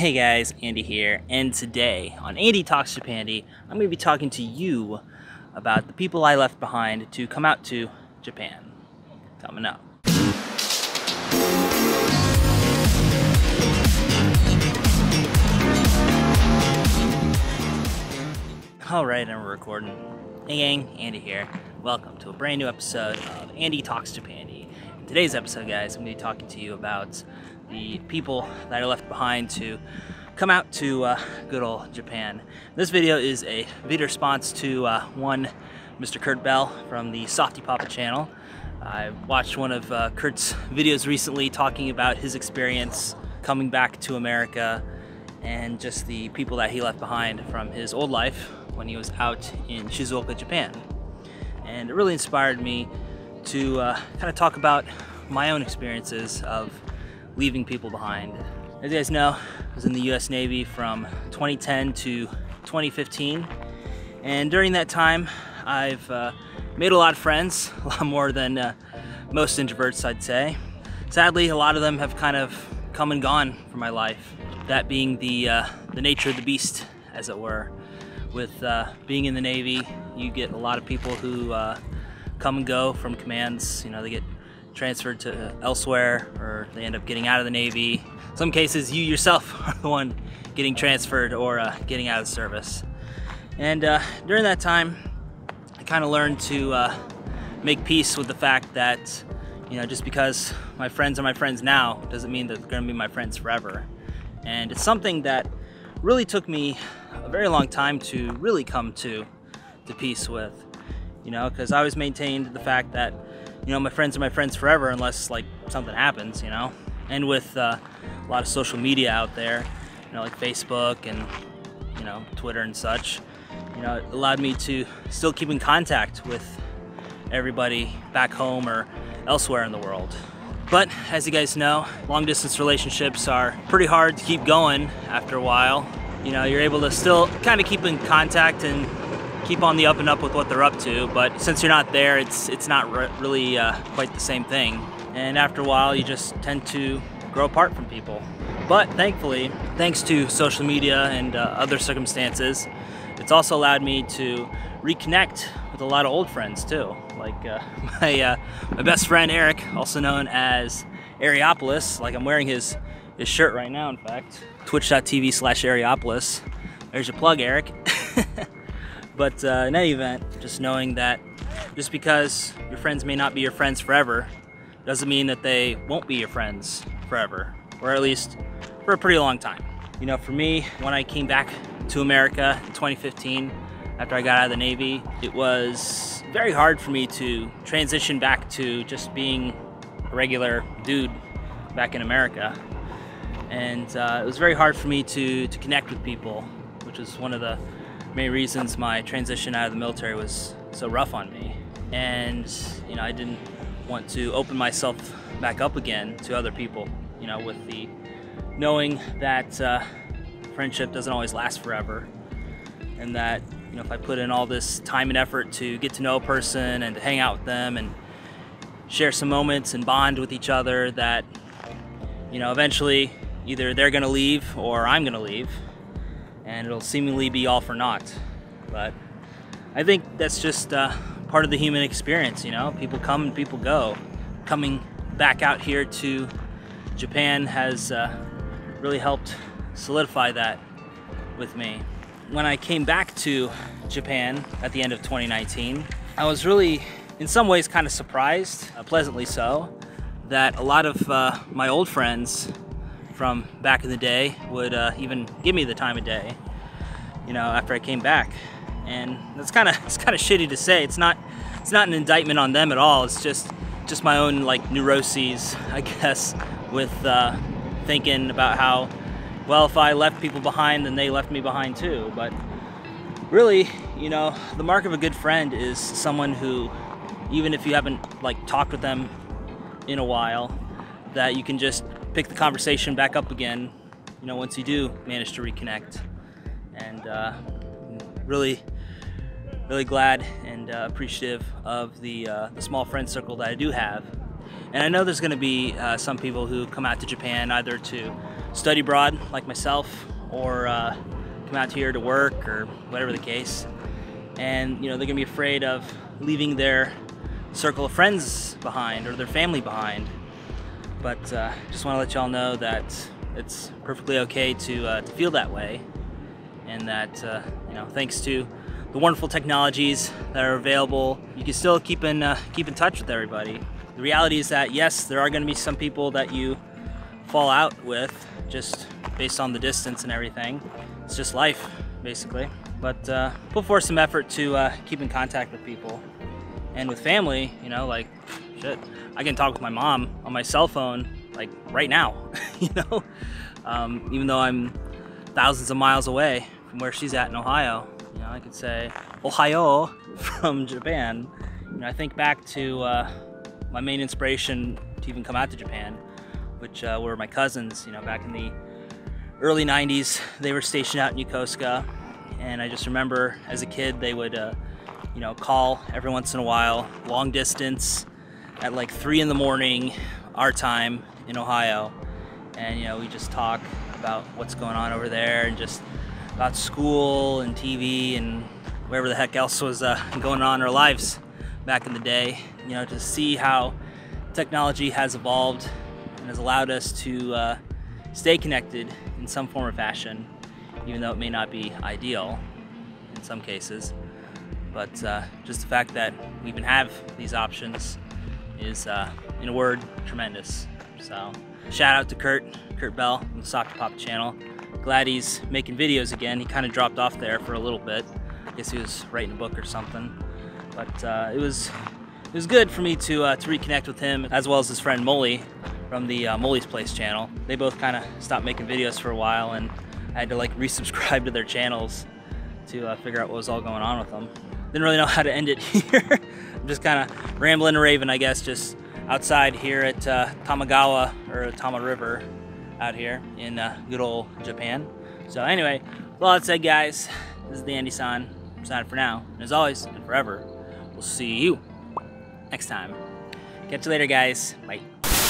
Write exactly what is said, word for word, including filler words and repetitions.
Hey guys, Andy here, and today on Andy Talks Japandi, I'm going to be talking to you about the people I left behind to come out to Japan. Coming up. Alright, I'm recording. Hey gang, Andy here. Welcome to a brand new episode of Andy Talks Japandi. In today's episode, guys, I'm going to be talking to you about the people that are left behind to come out to uh, good old Japan. This video is a video response to uh, one Mister Kurt Bell from the Softy Papa channel. I watched one of uh, Kurt's videos recently talking about his experience coming back to America and just the people that he left behind from his old life when he was out in Shizuoka, Japan. And it really inspired me to uh, kind of talk about my own experiences of leaving people behind. As you guys know, I was in the U S Navy from twenty ten to twenty fifteen, and during that time I've uh, made a lot of friends, a lot more than uh, most introverts, I'd say. Sadly, a lot of them have kind of come and gone from my life, that being the, uh, the nature of the beast, as it were. With uh, being in the Navy, you get a lot of people who uh, come and go from commands. You know, they get transferred to elsewhere, or they end up getting out of the Navy. In some cases, you yourself are the one getting transferred or uh, getting out of the service. And uh, during that time, I kind of learned to uh, make peace with the fact that, you know, just because my friends are my friends now doesn't mean that they're going to be my friends forever. And it's something that really took me a very long time to really come to, to peace with, you know, because I always maintained the fact that, you know, my friends are my friends forever unless, like, something happens, you know? And with uh, a lot of social media out there, you know, like Facebook and, you know, Twitter and such, you know, it allowed me to still keep in contact with everybody back home or elsewhere in the world. But, as you guys know, long-distance relationships are pretty hard to keep going after a while. You know, you're able to still kind of keep in contact and keep on the up and up with what they're up to, but since you're not there, it's it's not re really uh, quite the same thing. And after a while, you just tend to grow apart from people. But thankfully, thanks to social media and uh, other circumstances, it's also allowed me to reconnect with a lot of old friends too. Like uh, my uh, my best friend Eric, also known as Eriopolis. Like, I'm wearing his his shirt right now, in fact. Twitch dot T V slash Eriopolis. There's your plug, Eric. But uh, in any event, just knowing that just because your friends may not be your friends forever doesn't mean that they won't be your friends forever, or at least for a pretty long time. You know, for me, when I came back to America in twenty fifteen, after I got out of the Navy, it was very hard for me to transition back to just being a regular dude back in America. And uh, it was very hard for me to, to connect with people, which is one of the main reasons my transition out of the military was so rough on me. And, you know, I didn't want to open myself back up again to other people, you know, with the knowing that uh, friendship doesn't always last forever, and that, you know, if I put in all this time and effort to get to know a person and to hang out with them and share some moments and bond with each other, that, you know, eventually either they're gonna leave or I'm gonna leave, and it'll seemingly be all for naught. But I think that's just uh, part of the human experience, you know? People come and people go. Coming back out here to Japan has uh, really helped solidify that with me. When I came back to Japan at the end of twenty nineteen, I was really, in some ways, kind of surprised, uh, pleasantly so, that a lot of uh, my old friends from back in the day would uh, even give me the time of day, you know, after I came back. And that's kind of it's kind of shitty to say. It's not it's not an indictment on them at all. It's just just my own, like, neuroses, I guess, with uh, thinking about how, well, if I left people behind, then they left me behind too. But really, you know, the mark of a good friend is someone who, even if you haven't, like, talked with them in a while, that you can just pick the conversation back up again, you know, once you do manage to reconnect. And uh, really, really glad and uh, appreciative of the, uh, the small friend circle that I do have. And I know there's going to be uh, some people who come out to Japan either to study abroad, like myself, or uh, come out here to work, or whatever the case. And, you know, they're going to be afraid of leaving their circle of friends behind, or their family behind. But uh, just want to let y'all know that it's perfectly okay to, uh, to feel that way. And that, uh, you know, thanks to the wonderful technologies that are available, you can still keep in, uh, keep in touch with everybody. The reality is that, yes, there are going to be some people that you fall out with just based on the distance and everything. It's just life, basically. But uh, put forth some effort to uh, keep in contact with people. And with family, you know, like, shit, I can talk with my mom on my cell phone, like, right now, you know? Um, even though I'm thousands of miles away from where she's at in Ohio, you know, I could say, Ohio from Japan. You know, I think back to uh, my main inspiration to even come out to Japan, which uh, were my cousins, you know, back in the early nineties. They were stationed out in Yokosuka, and I just remember as a kid, they would, uh, you know, call every once in a while, long distance, at like three in the morning, our time in Ohio. And, you know, we just talk about what's going on over there, and just about school and T V and whatever the heck else was uh, going on in our lives back in the day. You know, to see how technology has evolved and has allowed us to uh, stay connected in some form or fashion, even though it may not be ideal in some cases. But uh, just the fact that we even have these options is, uh, in a word, tremendous. So shout out to Kurt, Kurt Bell from the Softy Papa channel. Glad he's making videos again. He kind of dropped off there for a little bit. I guess he was writing a book or something. But uh, it was it was good for me to uh, to reconnect with him, as well as his friend Molly from the uh, Molly's Place channel. They both kind of stopped making videos for a while, and I had to like resubscribe to their channels to uh, figure out what was all going on with them. Didn't really know how to end it here. I'm just kind of rambling and raving, I guess, just outside here at uh, Tamagawa, or Tama River, out here in uh, good old Japan. So anyway, with all that said, guys, this is the Andy-san. I'm signing for now. And as always, and forever, we'll see you next time. Catch you later, guys. Bye.